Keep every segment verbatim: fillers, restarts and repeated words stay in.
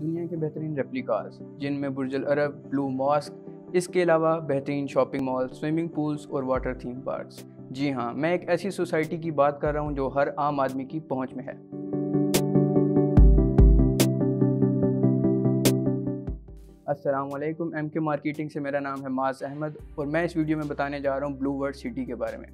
दुनिया के बेहतरीन रेप्लिकास जिनमें बुर्ज अल अरब, ब्लू मॉस्क, इसके अलावा बेहतरीन शॉपिंग मॉल, स्विमिंग पूल्स और वाटर थीम पार्क्स। जी हाँ, मैं एक ऐसी सोसाइटी की बात कर रहा हूँ जो हर आम आदमी की पहुँच में है। अस्सलामुअलैकुम, एम के मार्केटिंग से मेरा नाम है माज़ अहमद और मैं इस वीडियो में बताने जा रहा हूँ ब्लू वर्ल्ड सिटी के बारे में।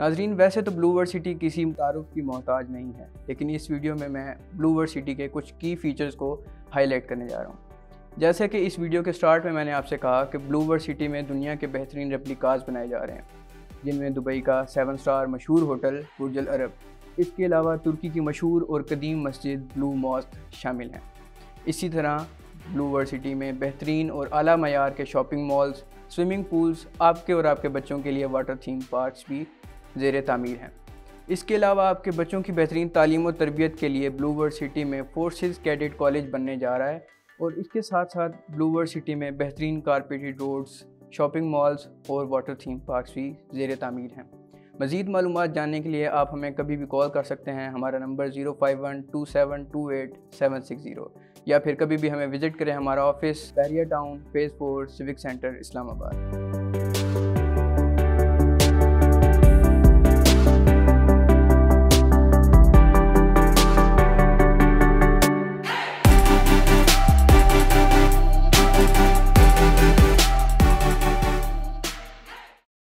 नाजरीन, वैसे तो ब्लू वर्ल्ड सिटी किसी तारुफ की मोहताज नहीं है, लेकिन इस वीडियो में मैं ब्लू वर्ल्ड सिटी के कुछ की फ़ीचर्स को हाईलाइट करने जा रहा हूँ। जैसे कि इस वीडियो के स्टार्ट में मैंने आपसे कहा कि ब्लू वर्ल्ड सिटी में दुनिया के बेहतरीन रेप्लिकास बनाए जा रहे हैं, जिनमें दुबई का सेवन स्टार मशहूर होटल बुर्ज अल अरब, इसके अलावा तुर्की की मशहूर और कदीम मस्जिद ब्लू मॉस्क शामिल हैं। इसी तरह ब्लू वर्ल्ड सिटी में बेहतरीन और आला मयार के शॉपिंग मॉल्स, स्विमिंग पूल्स, आपके और आपके बच्चों के लिए वाटर थीम पार्क्स भी ज़ेर तामीर हैं। इसके अलावा आपके बच्चों की बेहतरीन तालीम और तरबियत के लिए ब्लू वर्ल्ड सिटी में फोर्सेस कैडेट कॉलेज बनने जा रहा है और इसके साथ साथ ब्लू वर्ल्ड सिटी में बेहतरीन कारपेटेड रोड्स, शॉपिंग मॉल्स और वाटर थीम पार्क्स भी ज़ेर तामीर हैं। मज़ीद मालूमात जानने के लिए आप हमें कभी भी कॉल कर सकते हैं, हमारा number zero five one two seven two eight seven six zero, या फिर कभी भी हमें विज़िट करें हमारा office Bahria town, phase four, civic centre, Islamabad.